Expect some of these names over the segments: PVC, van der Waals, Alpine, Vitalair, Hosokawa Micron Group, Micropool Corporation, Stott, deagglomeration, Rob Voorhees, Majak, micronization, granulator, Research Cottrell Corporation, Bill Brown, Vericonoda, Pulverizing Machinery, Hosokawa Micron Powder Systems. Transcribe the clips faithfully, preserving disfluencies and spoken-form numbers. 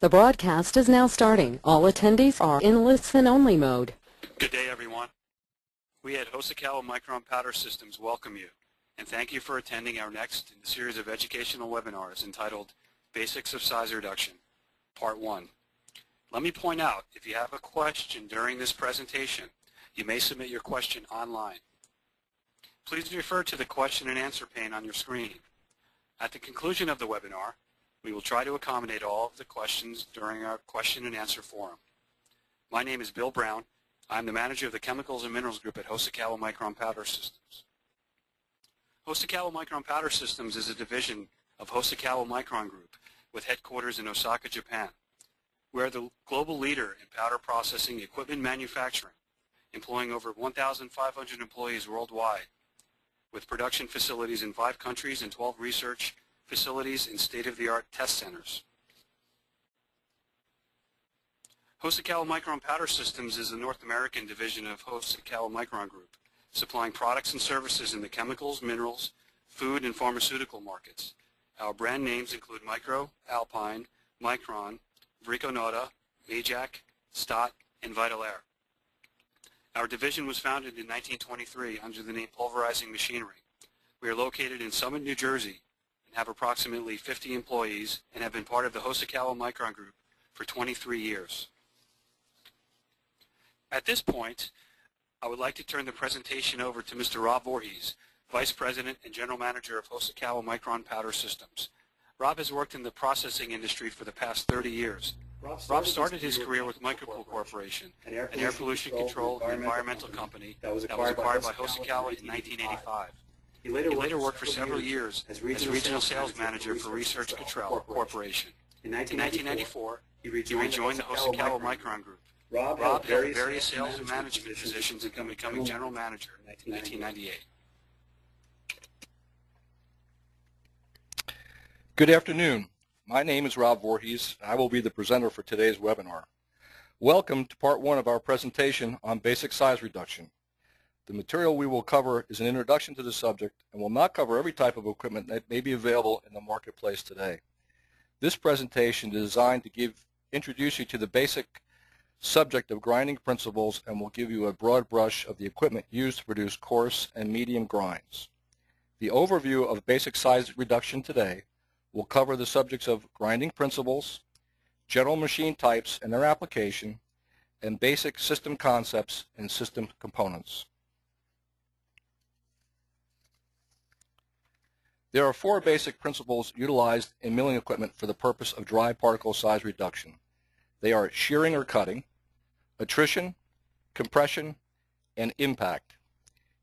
The broadcast is now starting. All attendees are in listen-only mode. Good day, everyone. We at Hosokawa Micron Powder Systems welcome you, and thank you for attending our next in the series of educational webinars entitled Basics of Size Reduction, Part one. Let me point out, if you have a question during this presentation, you may submit your question online. Please refer to the question and answer pane on your screen. At the conclusion of the webinar, we will try to accommodate all of the questions during our question and answer forum. My name is Bill Brown. I'm the manager of the Chemicals and Minerals Group at Hosokawa Micron Powder Systems. Hosokawa Micron Powder Systems is a division of Hosokawa Micron Group with headquarters in Osaka, Japan. We are the global leader in powder processing equipment manufacturing, employing over one thousand five hundred employees worldwide, with production facilities in five countries and twelve research facilities and state-of-the-art test centers. Hosokawa Micron Powder Systems is the North American division of Hosokawa Micron Group, supplying products and services in the chemicals, minerals, food, and pharmaceutical markets. Our brand names include Micro, Alpine, Micron, Vericonoda, Majak, Stott, and Vitalair. Our division was founded in nineteen twenty-three under the name Pulverizing Machinery. We are located in Summit, New Jersey, and have approximately fifty employees and have been part of the Hosokawa Micron Group for twenty-three years. At this point, I would like to turn the presentation over to Mister Rob Voorhees, Vice President and General Manager of Hosokawa Micron Powder Systems. Rob has worked in the processing industry for the past thirty years. Rob started, Rob started his career with Micropool Corporation, an air pollution, air pollution control, control and environmental company that was acquired by Hosokawa in nineteen eighty-five. He later, he later worked for several years as regional, as regional sales, sales manager for Research Cottrell Corporation. In nineteen ninety-four, he rejoined the Hosokawa Micron Group. Rob, Rob held various, various sales and management positions, and becoming general manager in nineteen ninety-eight. Good afternoon. My name is Rob Voorhees, and I will be the presenter for today's webinar. Welcome to part one of our presentation on basic size reduction. The material we will cover is an introduction to the subject and will not cover every type of equipment that may be available in the marketplace today. This presentation is designed to give, introduce you to the basic subject of grinding principles and will give you a broad brush of the equipment used to produce coarse and medium grinds. The overview of basic size reduction today will cover the subjects of grinding principles, general machine types and their application, and basic system concepts and system components. There are four basic principles utilized in milling equipment for the purpose of dry particle size reduction. They are shearing or cutting, attrition, compression, and impact.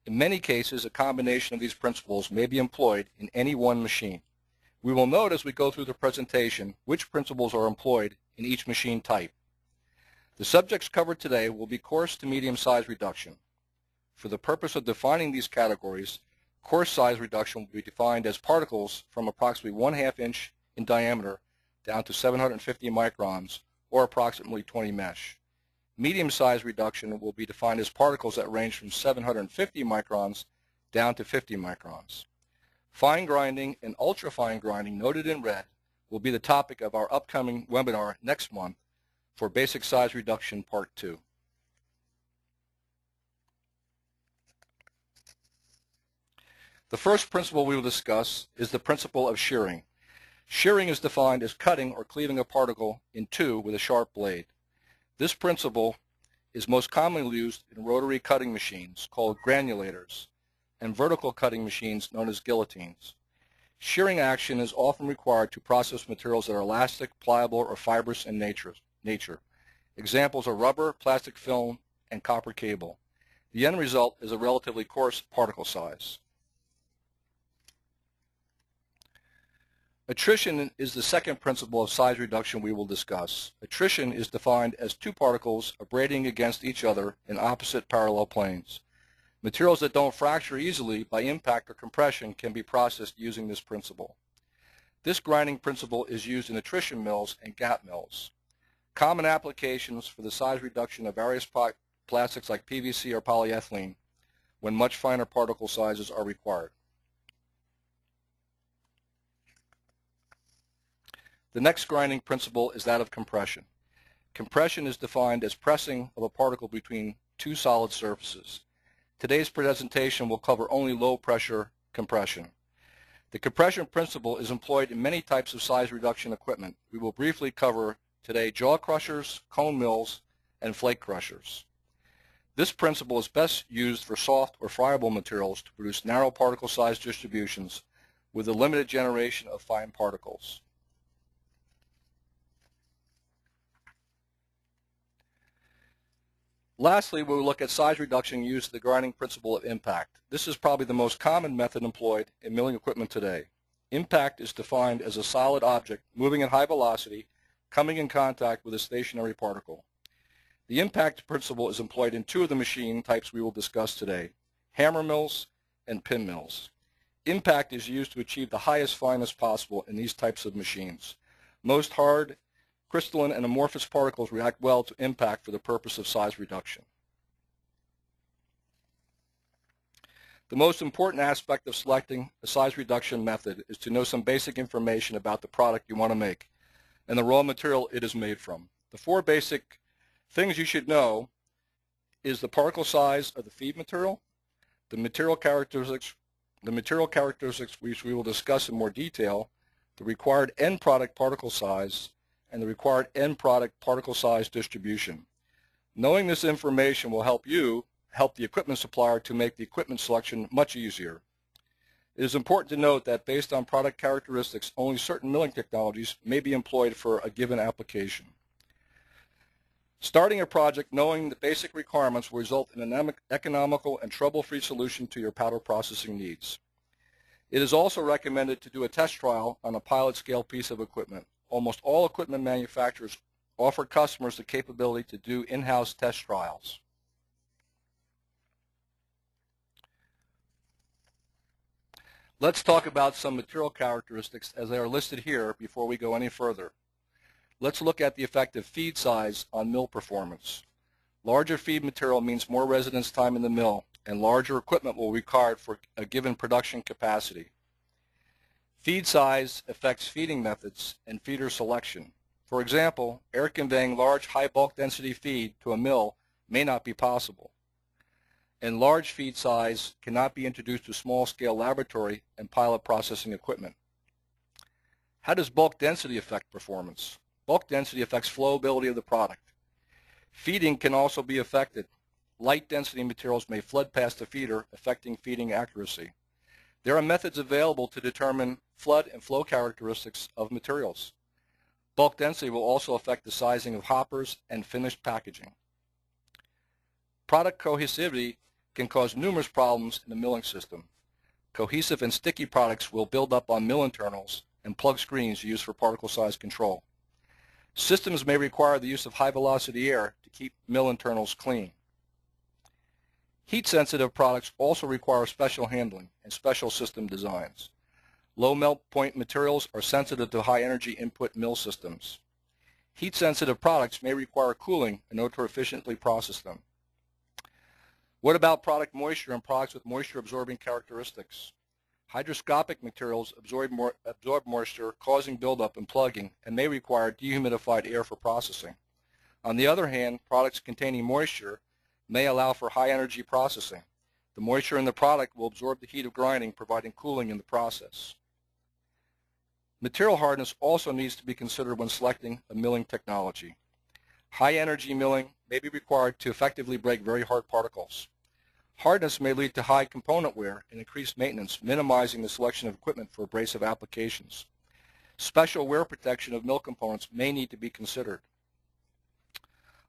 In many cases, a combination of these principles may be employed in any one machine. We will note as we go through the presentation which principles are employed in each machine type. The subjects covered today will be coarse to medium size reduction. For the purpose of defining these categories, coarse size reduction will be defined as particles from approximately one half inch in diameter down to seven hundred fifty microns, or approximately twenty mesh. Medium size reduction will be defined as particles that range from seven hundred fifty microns down to fifty microns. Fine grinding and ultra-fine grinding, noted in red, will be the topic of our upcoming webinar next month for Basic Size Reduction Part two. The first principle we will discuss is the principle of shearing. Shearing is defined as cutting or cleaving a particle in two with a sharp blade. This principle is most commonly used in rotary cutting machines called granulators and vertical cutting machines known as guillotines. Shearing action is often required to process materials that are elastic, pliable, or fibrous in nature. nature. Examples are rubber, plastic film, and copper cable. The end result is a relatively coarse particle size. Attrition is the second principle of size reduction we will discuss. Attrition is defined as two particles abrading against each other in opposite parallel planes. Materials that don't fracture easily by impact or compression can be processed using this principle. This grinding principle is used in attrition mills and gap mills. Common applications for the size reduction of various plastics like P V C or polyethylene when much finer particle sizes are required. The next grinding principle is that of compression. Compression is defined as pressing of a particle between two solid surfaces. Today's presentation will cover only low-pressure compression. The compression principle is employed in many types of size reduction equipment. We will briefly cover today jaw crushers, cone mills, and flake crushers. This principle is best used for soft or friable materials to produce narrow particle size distributions with a limited generation of fine particles. Lastly, we will look at size reduction used the grinding principle of impact. This is probably the most common method employed in milling equipment today. Impact is defined as a solid object moving at high velocity, coming in contact with a stationary particle. The impact principle is employed in two of the machine types we will discuss today, hammer mills and pin mills. Impact is used to achieve the highest fineness possible in these types of machines. Most hard crystalline and amorphous particles react well to impact for the purpose of size reduction. The most important aspect of selecting a size reduction method is to know some basic information about the product you want to make and the raw material it is made from. The four basic things you should know is the particle size of the feed material, the material characteristics, the material characteristics which we will discuss in more detail, the required end product particle size, and the required end product particle size distribution. Knowing this information will help you help the equipment supplier to make the equipment selection much easier. It is important to note that based on product characteristics, only certain milling technologies may be employed for a given application. Starting a project knowing the basic requirements will result in an economical and trouble-free solution to your powder processing needs. It is also recommended to do a test trial on a pilot-scale piece of equipment. Almost all equipment manufacturers offer customers the capability to do in-house test trials. Let's talk about some material characteristics as they are listed here before we go any further. Let's look at the effect of feed size on mill performance. Larger feed material means more residence time in the mill, and larger equipment will be required for a given production capacity. Feed size affects feeding methods and feeder selection. For example, air conveying large high bulk density feed to a mill may not be possible, and large feed size cannot be introduced to small scale laboratory and pilot processing equipment. How does bulk density affect performance? Bulk density affects flowability of the product. Feeding can also be affected. Light density materials may flood past the feeder, affecting feeding accuracy. There are methods available to determine flood and flow characteristics of materials. Bulk density will also affect the sizing of hoppers and finished packaging. Product cohesivity can cause numerous problems in the milling system. Cohesive and sticky products will build up on mill internals and plug screens used for particle size control. Systems may require the use of high velocity air to keep mill internals clean. Heat-sensitive products also require special handling and special system designs. Low melt point materials are sensitive to high energy input mill systems. Heat-sensitive products may require cooling in order to efficiently process them. What about product moisture and products with moisture-absorbing characteristics? Hygroscopic materials absorb, more, absorb moisture, causing buildup and plugging, and may require dehumidified air for processing. On the other hand, products containing moisture may allow for high energy processing. The moisture in the product will absorb the heat of grinding, providing cooling in the process. Material hardness also needs to be considered when selecting a milling technology. High energy milling may be required to effectively break very hard particles. Hardness may lead to high component wear and increased maintenance, minimizing the selection of equipment for abrasive applications. Special wear protection of mill components may need to be considered.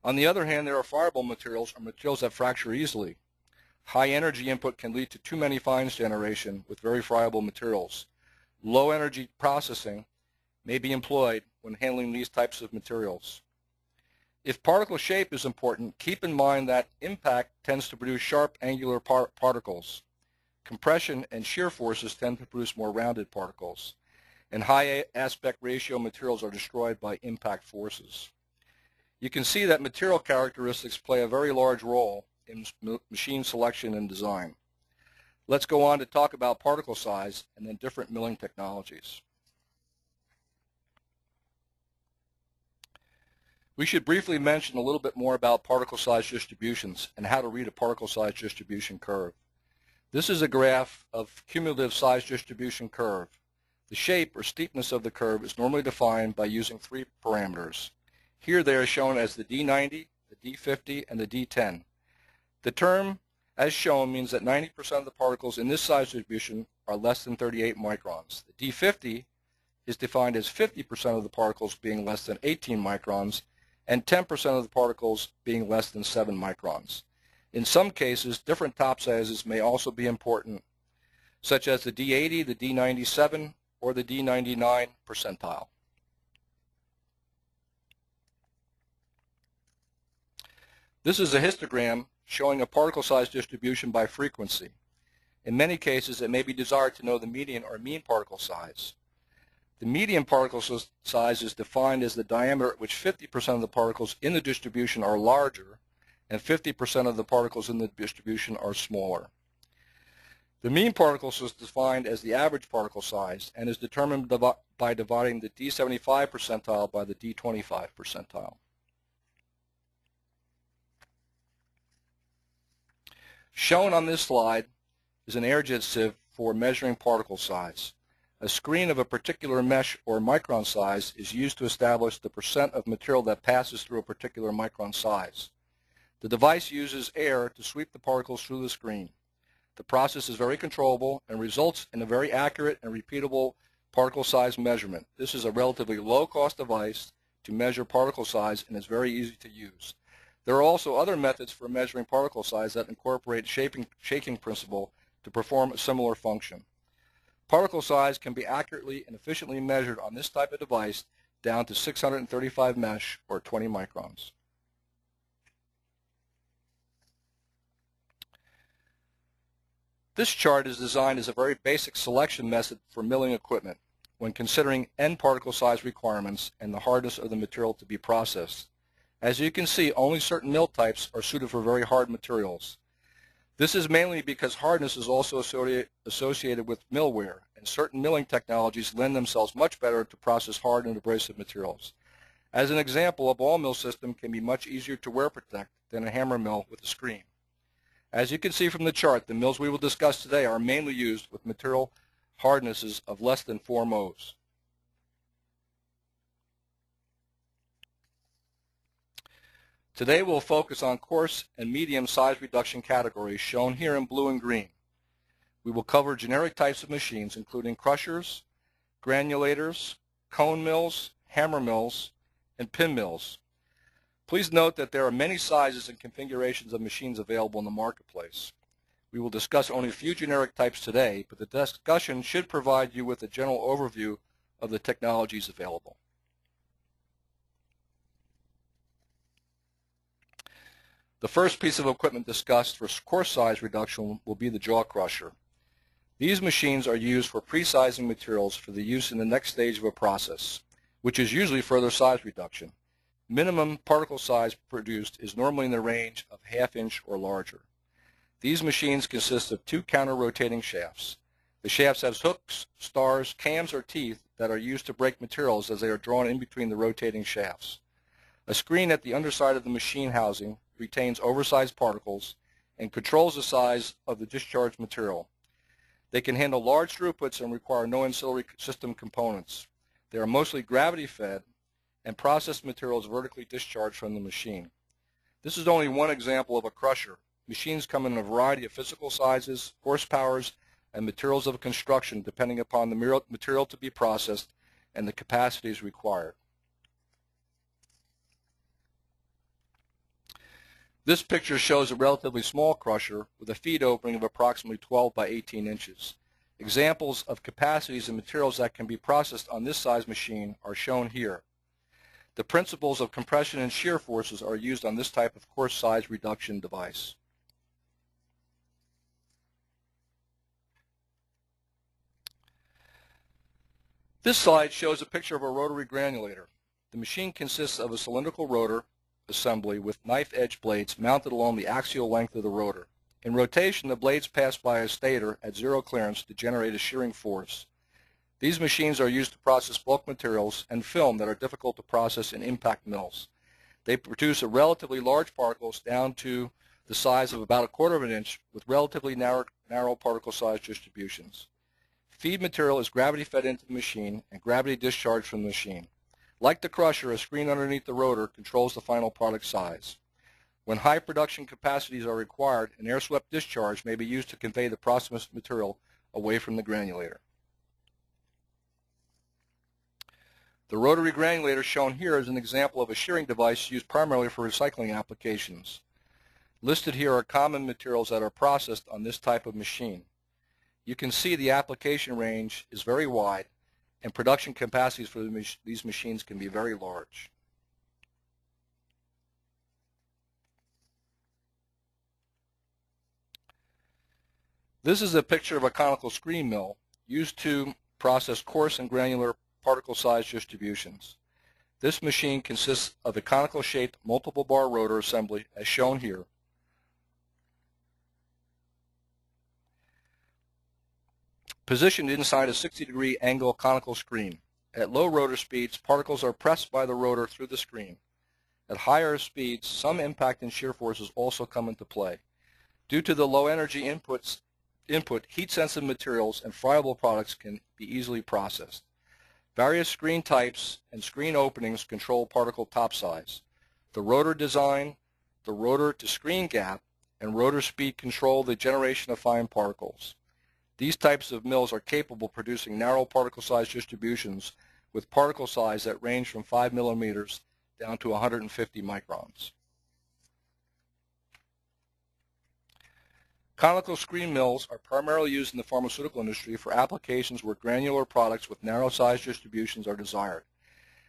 On the other hand, there are friable materials or materials that fracture easily. High energy input can lead to too many fines generation with very friable materials. Low energy processing may be employed when handling these types of materials. If particle shape is important, keep in mind that impact tends to produce sharp angular par- particles. Compression and shear forces tend to produce more rounded particles, and high aspect ratio materials are destroyed by impact forces. You can see that material characteristics play a very large role in machine selection and design. Let's go on to talk about particle size and then different milling technologies. We should briefly mention a little bit more about particle size distributions and how to read a particle size distribution curve. This is a graph of cumulative size distribution curve. The shape or steepness of the curve is normally defined by using three parameters. Here they are shown as the D ninety, the D fifty, and the D ten. The term as shown means that ninety percent of the particles in this size distribution are less than thirty-eight microns. The D fifty is defined as fifty percent of the particles being less than eighteen microns, and ten percent of the particles being less than seven microns. In some cases, different top sizes may also be important, such as the D eighty, the D ninety-seven, or the D ninety-nine percentile. This is a histogram showing a particle size distribution by frequency. In many cases, it may be desired to know the median or mean particle size. The median particle size is defined as the diameter at which fifty percent of the particles in the distribution are larger and fifty percent of the particles in the distribution are smaller. The mean particle size is defined as the average particle size and is determined by dividing the D seventy-five percentile by the D twenty-five percentile. Shown on this slide is an airjet sieve for measuring particle size. A screen of a particular mesh or micron size is used to establish the percent of material that passes through a particular micron size. The device uses air to sweep the particles through the screen. The process is very controllable and results in a very accurate and repeatable particle size measurement. This is a relatively low-cost device to measure particle size and is very easy to use. There are also other methods for measuring particle size that incorporate shaping, shaking principle to perform a similar function. Particle size can be accurately and efficiently measured on this type of device down to six hundred thirty-five mesh or twenty microns. This chart is designed as a very basic selection method for milling equipment when considering end particle size requirements and the hardness of the material to be processed. As you can see, only certain mill types are suited for very hard materials. This is mainly because hardness is also associated with mill wear, and certain milling technologies lend themselves much better to process hard and abrasive materials. As an example, a ball mill system can be much easier to wear protect than a hammer mill with a screen. As you can see from the chart, the mills we will discuss today are mainly used with material hardnesses of less than four mohs. Today we'll focus on coarse and medium size reduction categories shown here in blue and green. We will cover generic types of machines including crushers, granulators, cone mills, hammer mills, and pin mills. Please note that there are many sizes and configurations of machines available in the marketplace. We will discuss only a few generic types today, but the discussion should provide you with a general overview of the technologies available. The first piece of equipment discussed for coarse size reduction will be the jaw crusher. These machines are used for pre-sizing materials for the use in the next stage of a process, which is usually further size reduction. Minimum particle size produced is normally in the range of half inch or larger. These machines consist of two counter-rotating shafts. The shafts have hooks, stars, cams, or teeth that are used to break materials as they are drawn in between the rotating shafts. A screen at the underside of the machine housing retains oversized particles and controls the size of the discharged material. They can handle large throughputs and require no ancillary system components. They are mostly gravity fed and processed materials vertically discharged from the machine. This is only one example of a crusher. Machines come in a variety of physical sizes, horsepowers, and materials of construction depending upon the material to be processed and the capacities required. This picture shows a relatively small crusher with a feed opening of approximately twelve by eighteen inches. Examples of capacities and materials that can be processed on this size machine are shown here. The principles of compression and shear forces are used on this type of coarse size reduction device. This slide shows a picture of a rotary granulator. The machine consists of a cylindrical rotor assembly with knife edge blades mounted along the axial length of the rotor. In rotation, the blades pass by a stator at zero clearance to generate a shearing force. These machines are used to process bulk materials and film that are difficult to process in impact mills. They produce a relatively large particles down to the size of about a quarter of an inch with relatively narrow, narrow particle size distributions. Feed material is gravity fed into the machine and gravity discharged from the machine. Like the crusher, a screen underneath the rotor controls the final product size. When high production capacities are required, an air-swept discharge may be used to convey the processed material away from the granulator. The rotary granulator shown here is an example of a shearing device used primarily for recycling applications. Listed here are common materials that are processed on this type of machine. You can see the application range is very wide, and production capacities for these machines can be very large. This is a picture of a conical screen mill used to process coarse and granular particle size distributions. This machine consists of a conical-shaped multiple bar rotor assembly as shown here. Positioned inside a sixty degree angle conical screen. At low rotor speeds, particles are pressed by the rotor through the screen. At higher speeds, some impact and shear forces also come into play. Due to the low energy inputs, input, heat-sensitive materials and friable products can be easily processed. Various screen types and screen openings control particle top size. The rotor design, the rotor to screen gap, and rotor speed control the generation of fine particles. These types of mills are capable of producing narrow particle size distributions with particle size that range from five millimeters down to one hundred fifty microns. Conical screen mills are primarily used in the pharmaceutical industry for applications where granular products with narrow size distributions are desired.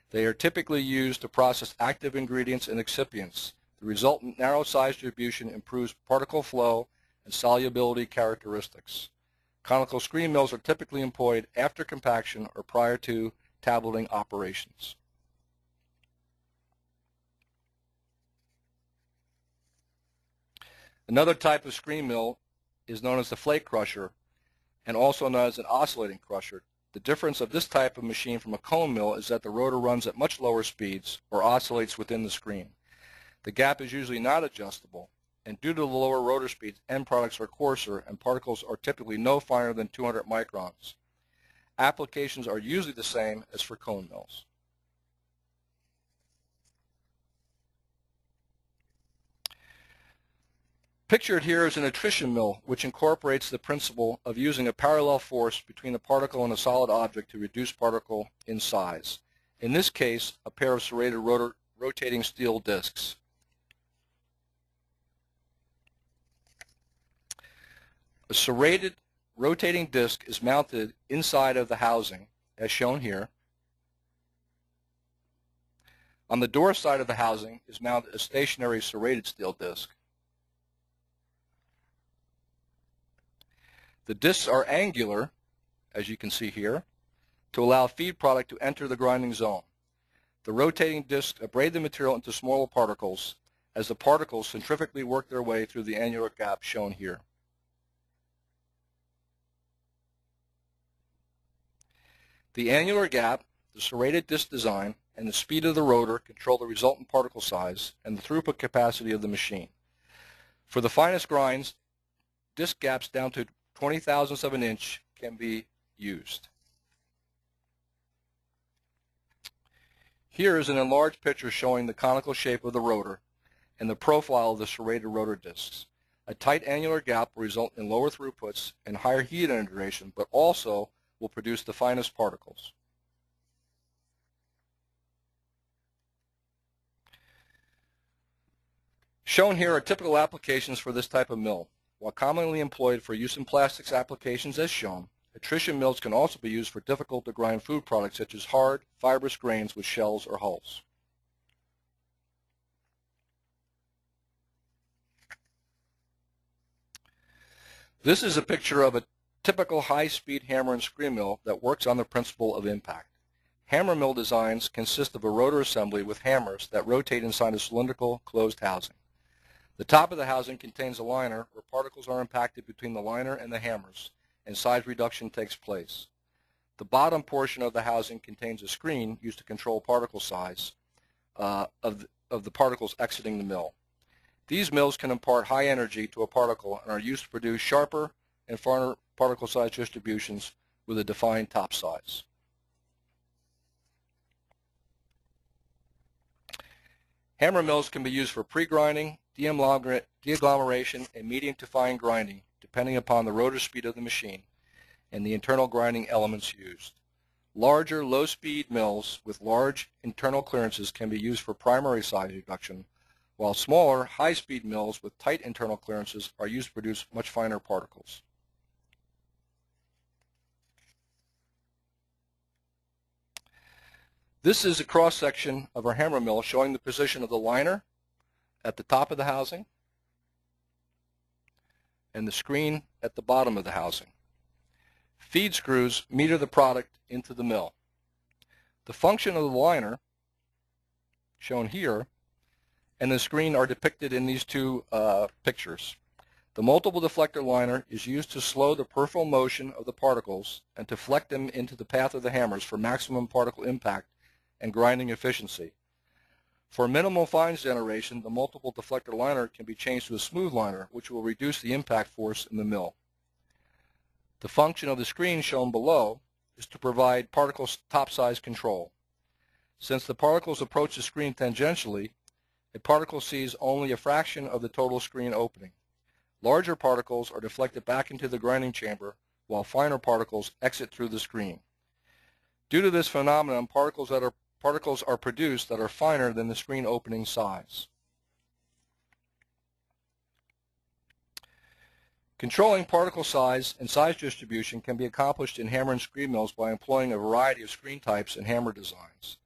They are typically used to process active ingredients and excipients. The resultant narrow size distribution improves particle flow and solubility characteristics. Conical screen mills are typically employed after compaction or prior to tableting operations. Another type of screen mill is known as the flake crusher and also known as an oscillating crusher. The difference of this type of machine from a cone mill is that the rotor runs at much lower speeds or oscillates within the screen. The gap is usually not adjustable, and due to the lower rotor speeds, end products are coarser and particles are typically no finer than two hundred microns. Applications are usually the same as for cone mills. Pictured here is an attrition mill, which incorporates the principle of using a parallel force between a particle and a solid object to reduce particle in size. In this case, a pair of serrated rotor, rotating steel discs. A serrated rotating disc is mounted inside of the housing, as shown here. On the door side of the housing is mounted a stationary serrated steel disc. The discs are angular, as you can see here, to allow feed product to enter the grinding zone. The rotating discs abrade the material into smaller particles as the particles centrifugally work their way through the annular gap shown here. The annular gap, the serrated disc design, and the speed of the rotor control the resultant particle size and the throughput capacity of the machine. For the finest grinds, disc gaps down to Twenty thousandths of an inch can be used. Here is an enlarged picture showing the conical shape of the rotor and the profile of the serrated rotor discs. A tight angular gap will result in lower throughputs and higher heat integration, but also will produce the finest particles. Shown here are typical applications for this type of mill. While commonly employed for use in plastics applications as shown, attrition mills can also be used for difficult to grind food products such as hard, fibrous grains with shells or hulls. This is a picture of a typical high-speed hammer and screw mill that works on the principle of impact. Hammer mill designs consist of a rotor assembly with hammers that rotate inside a cylindrical closed housing. The top of the housing contains a liner where particles are impacted between the liner and the hammers, and size reduction takes place. The bottom portion of the housing contains a screen used to control particle size uh, of of the particles exiting the mill. These mills can impart high energy to a particle and are used to produce sharper and finer particle size distributions with a defined top size. Hammer mills can be used for pre-grinding, deagglomeration, and medium to fine grinding, depending upon the rotor speed of the machine and the internal grinding elements used. Larger, low-speed mills with large internal clearances can be used for primary size reduction, while smaller, high-speed mills with tight internal clearances are used to produce much finer particles. This is a cross-section of our hammer mill showing the position of the liner at the top of the housing and the screen at the bottom of the housing. Feed screws meter the product into the mill. The function of the liner, shown here, and the screen are depicted in these two uh, pictures. The multiple deflector liner is used to slow the peripheral motion of the particles and deflect them into the path of the hammers for maximum particle impact and grinding efficiency. For minimal fines generation, the multiple deflector liner can be changed to a smooth liner, which will reduce the impact force in the mill. The function of the screen shown below is to provide particle top size control. Since the particles approach the screen tangentially, a particle sees only a fraction of the total screen opening. Larger particles are deflected back into the grinding chamber, while finer particles exit through the screen. Due to this phenomenon, particles, that are, particles are produced that are finer than the screen opening size. Controlling particle size and size distribution can be accomplished in hammer and screen mills by employing a variety of screen types and hammer designs.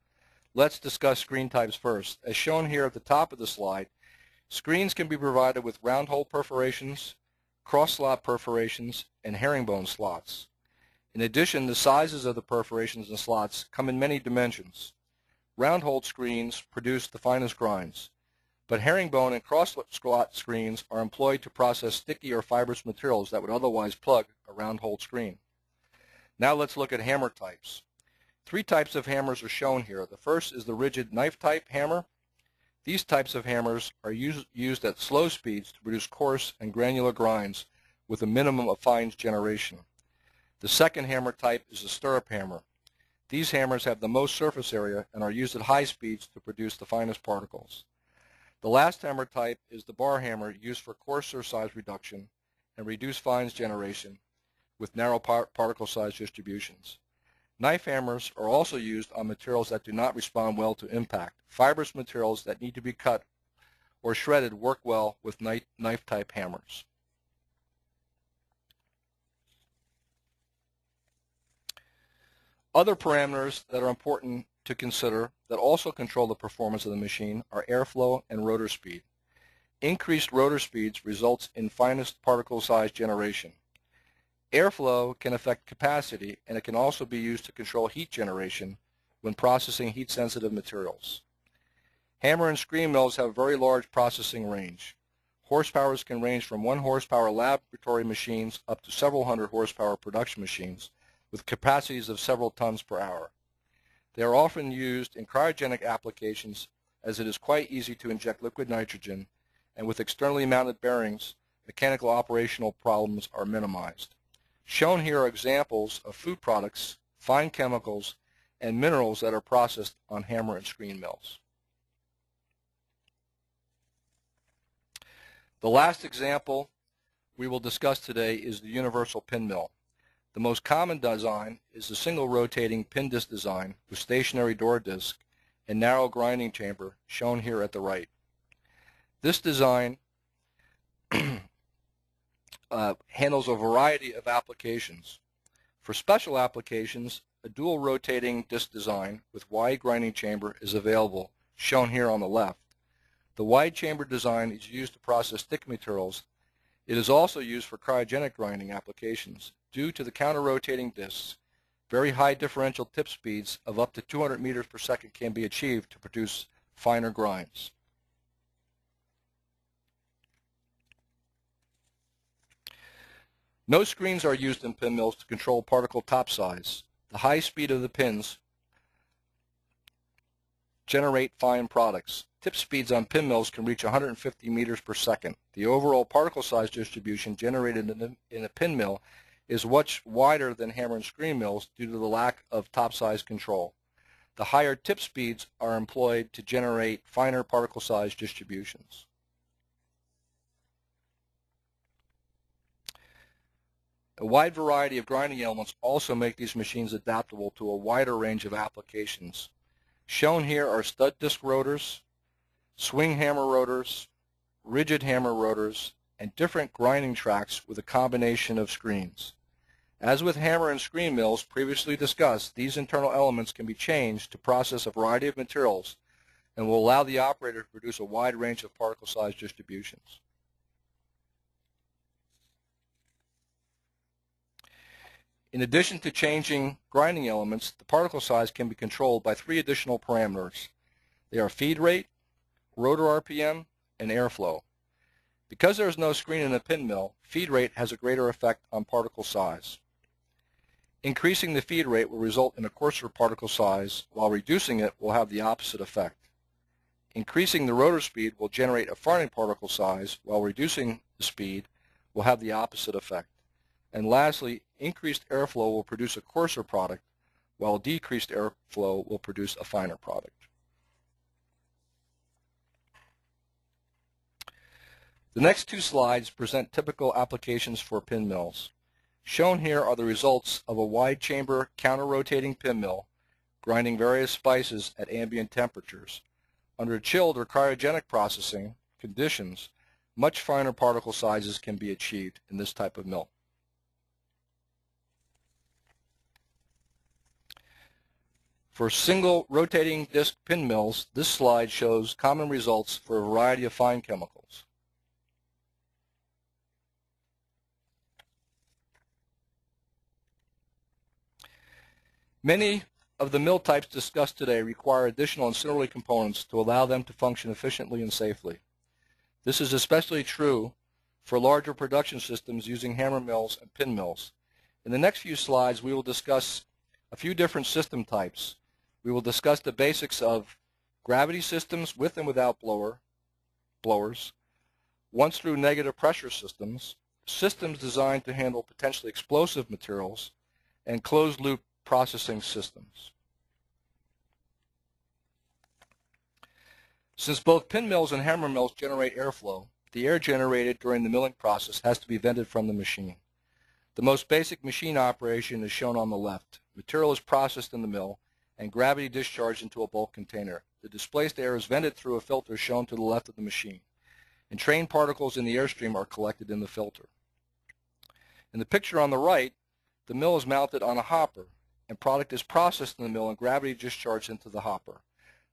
Let's discuss screen types first. As shown here at the top of the slide, screens can be provided with round hole perforations, cross-slot perforations, and herringbone slots. In addition, the sizes of the perforations and slots come in many dimensions. Round-hole screens produce the finest grinds, but herringbone and cross-slot screens are employed to process sticky or fibrous materials that would otherwise plug a round-hole screen. Now let's look at hammer types. Three types of hammers are shown here. The first is the rigid knife-type hammer. These types of hammers are use, used at slow speeds to produce coarse and granular grinds with a minimum of fines generation. The second hammer type is the stirrup hammer. These hammers have the most surface area and are used at high speeds to produce the finest particles. The last hammer type is the bar hammer, used for coarser size reduction and reduced fines generation with narrow par- particle size distributions. Knife hammers are also used on materials that do not respond well to impact. Fibrous materials that need to be cut or shredded work well with knife-type hammers. Other parameters that are important to consider that also control the performance of the machine are airflow and rotor speed. Increased rotor speeds results in finest particle size generation. Airflow can affect capacity, and it can also be used to control heat generation when processing heat-sensitive materials. Hammer and screen mills have a very large processing range. Horsepowers can range from one horsepower laboratory machines up to several hundred horsepower production machines with capacities of several tons per hour. They are often used in cryogenic applications, as it is quite easy to inject liquid nitrogen, and with externally mounted bearings, mechanical operational problems are minimized. Shown here are examples of food products, fine chemicals, and minerals that are processed on hammer and screen mills. The last example we will discuss today is the universal pin mill. The most common design is the single rotating pin disc design with stationary door disc and narrow grinding chamber, shown here at the right. This design Uh, handles a variety of applications. For special applications, a dual rotating disc design with wide grinding chamber is available, shown here on the left. The wide chamber design is used to process thick materials. It is also used for cryogenic grinding applications. Due to the counter-rotating discs, very high differential tip speeds of up to two hundred meters per second can be achieved to produce finer grinds. No screens are used in pin mills to control particle top size. The high speed of the pins generate fine products. Tip speeds on pin mills can reach one hundred fifty meters per second. The overall particle size distribution generated in, the, in a pin mill is much wider than hammer and screen mills due to the lack of top size control. The higher tip speeds are employed to generate finer particle size distributions. A wide variety of grinding elements also make these machines adaptable to a wider range of applications. Shown here are stud disc rotors, swing hammer rotors, rigid hammer rotors, and different grinding tracks with a combination of screens. As with hammer and screen mills previously discussed, these internal elements can be changed to process a variety of materials and will allow the operator to produce a wide range of particle size distributions. In addition to changing grinding elements, the particle size can be controlled by three additional parameters. They are feed rate, rotor R P M, and airflow. Because there is no screen in a pin mill, feed rate has a greater effect on particle size. Increasing the feed rate will result in a coarser particle size, while reducing it will have the opposite effect. Increasing the rotor speed will generate a finer particle size, while reducing the speed will have the opposite effect. And lastly, increased airflow will produce a coarser product, while decreased airflow will produce a finer product. The next two slides present typical applications for pin mills. Shown here are the results of a wide chamber counter-rotating pin mill grinding various spices at ambient temperatures. Under chilled or cryogenic processing conditions, much finer particle sizes can be achieved in this type of mill. For single rotating disc pin mills, this slide shows common results for a variety of fine chemicals. Many of the mill types discussed today require additional ancillary components to allow them to function efficiently and safely. This is especially true for larger production systems using hammer mills and pin mills. In the next few slides, we will discuss a few different system types. We will discuss the basics of gravity systems with and without blower, blowers, once through negative pressure systems, systems designed to handle potentially explosive materials, and closed-loop processing systems. Since both pin mills and hammer mills generate airflow, the air generated during the milling process has to be vented from the machine. The most basic machine operation is shown on the left. Material is processed in the mill and gravity discharged into a bulk container. The displaced air is vented through a filter shown to the left of the machine. Entrained particles in the airstream are collected in the filter. In the picture on the right, the mill is mounted on a hopper and product is processed in the mill and gravity discharged into the hopper.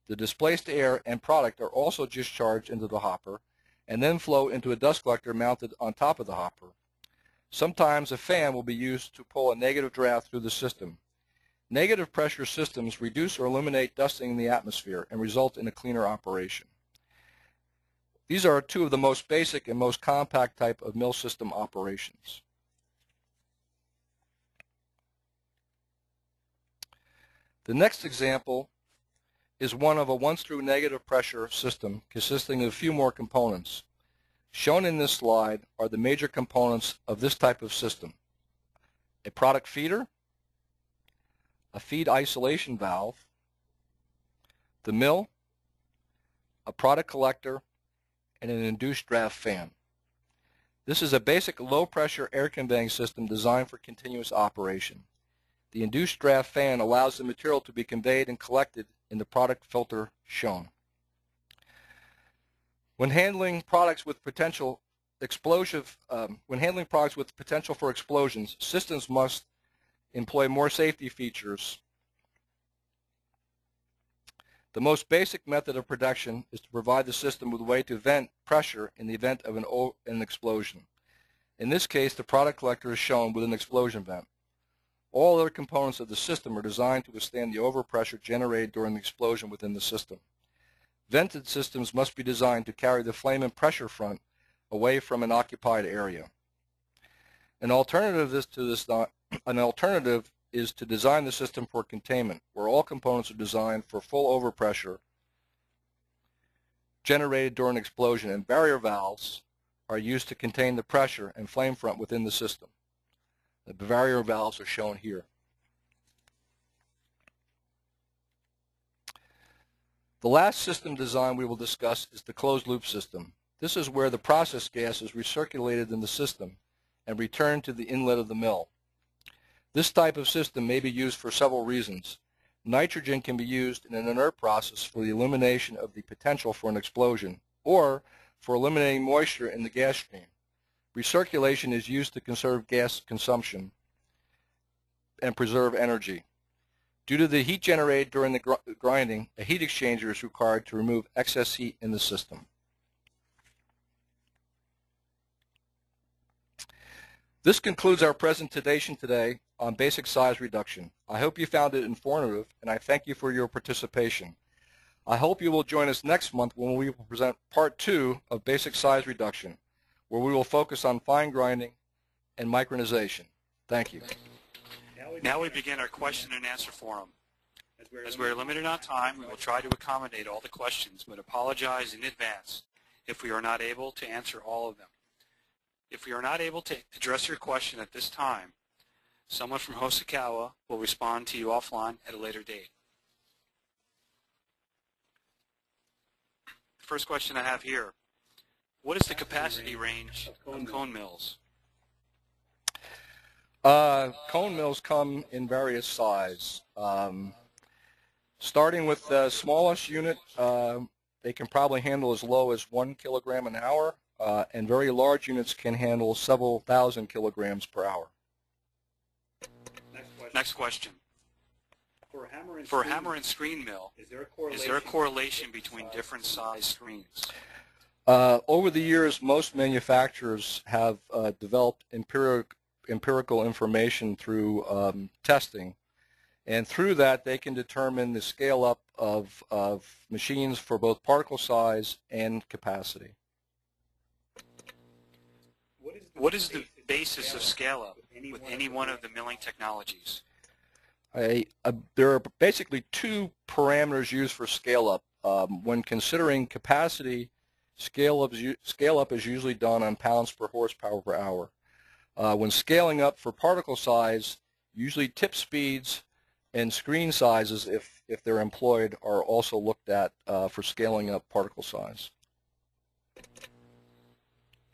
The displaced air and product are also discharged into the hopper and then flow into a dust collector mounted on top of the hopper. Sometimes a fan will be used to pull a negative draft through the system. Negative pressure systems reduce or eliminate dusting in the atmosphere and result in a cleaner operation. These are two of the most basic and most compact type of mill system operations. The next example is one of a once through negative pressure system consisting of a few more components. Shown in this slide are the major components of this type of system: a product feeder, a feed isolation valve, the mill, a product collector, and an induced draft fan. This is a basic low-pressure air conveying system designed for continuous operation. The induced draft fan allows the material to be conveyed and collected in the product filter shown. When handling products with potential explosive, um, when handling products with potential for explosions, systems must employ more safety features. The most basic method of production is to provide the system with a way to vent pressure in the event of an, an explosion. In this case, the product collector is shown with an explosion vent. All other components of the system are designed to withstand the overpressure generated during the explosion within the system. Vented systems must be designed to carry the flame and pressure front away from an occupied area. An alternative is to this not, an alternative is to design the system for containment, where all components are designed for full overpressure generated during explosion, and barrier valves are used to contain the pressure and flame front within the system. The barrier valves are shown here. The last system design we will discuss is the closed-loop system. This is where the process gas is recirculated in the system and returned to the inlet of the mill. This type of system may be used for several reasons. Nitrogen can be used in an inert process for the elimination of the potential for an explosion, or for eliminating moisture in the gas stream. Recirculation is used to conserve gas consumption and preserve energy. Due to the heat generated during the gr grinding, a heat exchanger is required to remove excess heat in the system. This concludes our presentation today on basic size reduction. I hope you found it informative, and I thank you for your participation. I hope you will join us next month when we will present part two of basic size reduction, where we will focus on fine grinding and micronization. Thank you. Now we begin our question and answer forum. As we are limited on time, we will try to accommodate all the questions, but apologize in advance if we are not able to answer all of them. If we are not able to address your question at this time, someone from Hosokawa will respond to you offline at a later date. The first question I have here, what is the capacity range of cone mills? Uh, cone mills come in various size. Um, starting with the smallest unit, uh, they can probably handle as low as one kilogram an hour, uh, and very large units can handle several thousand kilograms per hour. Next question. Next question. For a hammer and, For a hammer and screen mill, is there a correlation, there a correlation between different size screens? Uh, over the years, most manufacturers have uh, developed empirical empirical information through um, testing, and through that they can determine the scale up of, of machines for both particle size and capacity. What is the, what is the basis of scale up with any one of the milling technologies? I, uh, there are basically two parameters used for scale up. Um, when considering capacity, scale up, scale up is usually done on pounds per horsepower per hour. Uh, when scaling up for particle size, usually tip speeds and screen sizes, if, if they're employed, are also looked at uh, for scaling up particle size.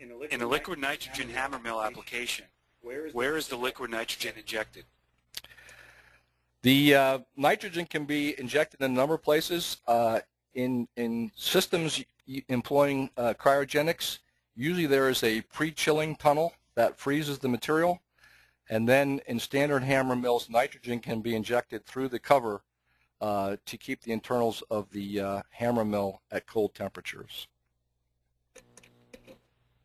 In a liquid, In a liquid nitrogen, nitrogen hammer mill application, where is, where is the liquid nitrogen injected? The uh, nitrogen can be injected in a number of places. Uh, in, in systems employing uh, cryogenics, usually there is a pre-chilling tunnel that freezes the material, and then in standard hammer mills, nitrogen can be injected through the cover uh, to keep the internals of the uh, hammer mill at cold temperatures.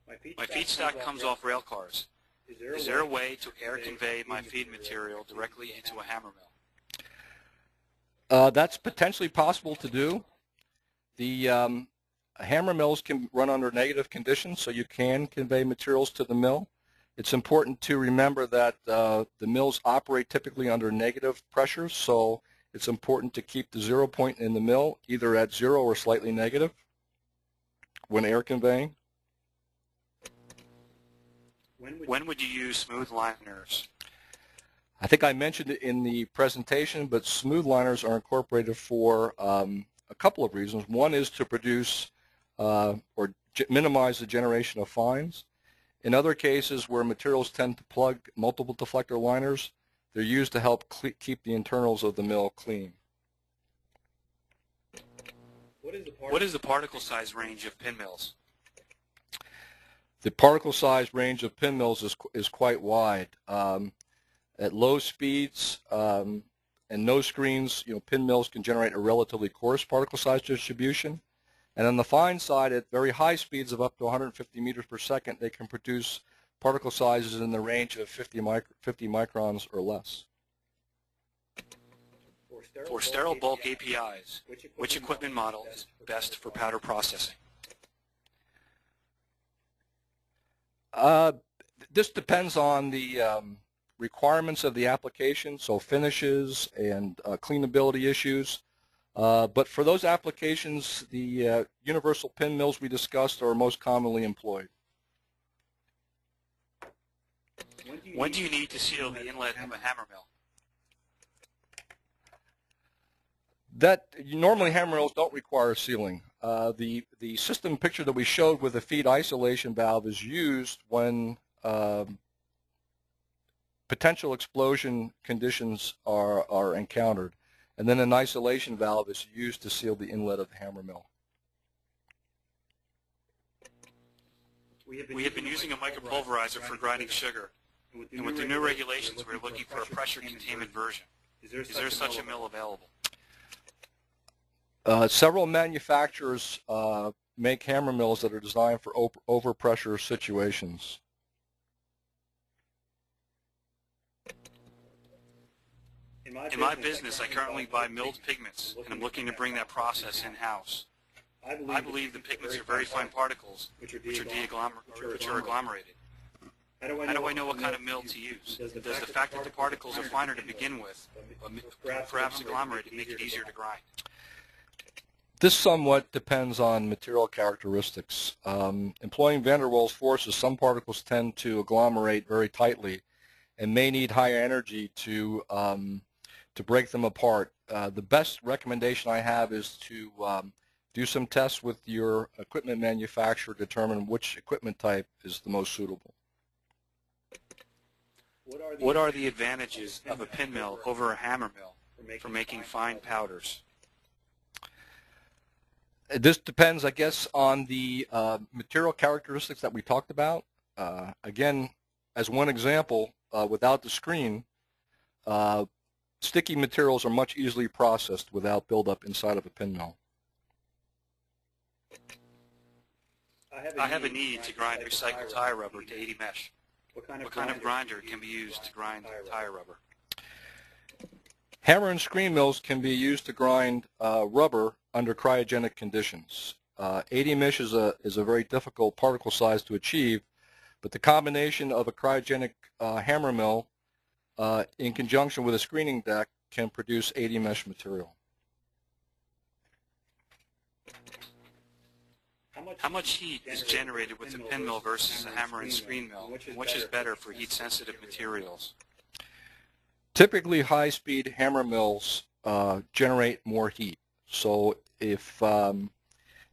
My feedstock, my feedstock comes off rail cars. Is there a, Is there a way, way to air convey my feed material directly into a hammer mill? Uh, that's potentially possible to do. The um, hammer mills can run under negative conditions, so you can convey materials to the mill. It's important to remember that uh, the mills operate typically under negative pressure, so it's important to keep the zero point in the mill either at zero or slightly negative when air conveying. When would, when would you use smooth liners? I think I mentioned it in the presentation, but smooth liners are incorporated for um, a couple of reasons. One is to produce uh, or minimize the generation of fines. In other cases where materials tend to plug multiple deflector liners, they're used to help keep the internals of the mill clean. What is the particle, what is the particle size range of pin mills? The particle size range of pin mills is, is quite wide. Um, at low speeds um, and no screens, you know, pin mills can generate a relatively coarse particle size distribution. And on the fine side, at very high speeds of up to one hundred fifty meters per second, they can produce particle sizes in the range of fifty, micro, fifty microns or less. For sterile, for sterile bulk, bulk A P Is, A P Is which, equipment which equipment model is best for powder processing? Uh, this depends on the um, requirements of the application, so finishes and uh, cleanability issues. Uh, but for those applications, the uh, universal pin mills we discussed are most commonly employed. When do you, when need, do you need to seal the inlet of a hammer mill? That normally hammer mills don't require sealing. Uh, the the system picture that we showed with the feed isolation valve is used when um, potential explosion conditions are are encountered, and then an isolation valve is used to seal the inlet of the hammer mill. We have been, we have been using a micropulverizer for grinding sugar, and with the, and with new, the new regulations, we're looking for a pressure containment version. Is there, is there such a mill available? Uh, several manufacturers uh, make hammer mills that are designed for overpressure situations. In my, In my business, I currently buy milled pigments, and I'm looking to bring that process in-house. I believe, I believe the pigments are very fine particles, which are de-agglomerated. How do I know, How do I know what kind of mill to use? Does the fact, the fact that the particles are finer to begin with, perhaps agglomerated, make it easier to grind? This somewhat depends on material characteristics. Um, employing van der Waals forces, some particles tend to agglomerate very tightly and may need higher energy to, um, to break them apart. Uh, the best recommendation I have is to um, do some tests with your equipment manufacturer, determine which equipment type is the most suitable. What are the, what are the advantages of a pin mill over a hammer mill for making, for making fine powders? This depends, I guess, on the uh, material characteristics that we talked about. Uh, again, as one example, uh, without the screen, uh, sticky materials are much easily processed without buildup inside of a pin mill. I have a, I have a need to grind recycled tire rubber to eighty mesh. What kind of, what kind of grinder can be used to grind tire rubber? Hammer and screen mills can be used to grind uh, rubber under cryogenic conditions. Uh, eighty mesh is a, is a very difficult particle size to achieve, but the combination of a cryogenic uh, hammer mill uh, in conjunction with a screening deck can produce eighty mesh material. How much, How much heat is generated with a pin mill versus a hammer and screen mill? Which is, which is better for heat-sensitive materials? Typically, high-speed hammer mills uh, generate more heat. So, if um,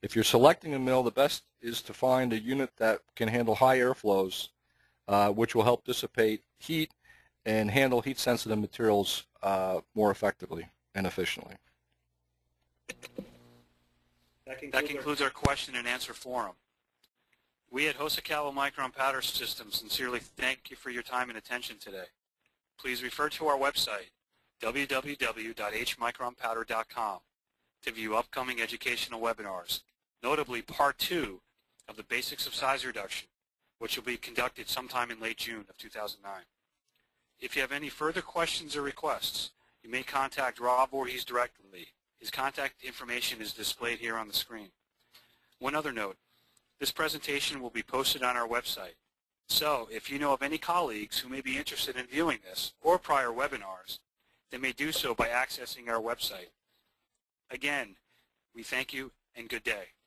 if you're selecting a mill, the best is to find a unit that can handle high airflows, uh, which will help dissipate heat and handle heat-sensitive materials uh, more effectively and efficiently. That concludes, that concludes our, our question and answer forum. We at Hosokawa Micron Powder Systems sincerely thank you for your time and attention today. Please refer to our website, w w w dot h micron powder dot com, to view upcoming educational webinars, notably Part two of the Basics of Size Reduction, which will be conducted sometime in late June of two thousand nine. If you have any further questions or requests, you may contact Rob Voorhees directly. His contact information is displayed here on the screen. One other note, this presentation will be posted on our website. So, if you know of any colleagues who may be interested in viewing this or prior webinars, they may do so by accessing our website. Again, we thank you and good day.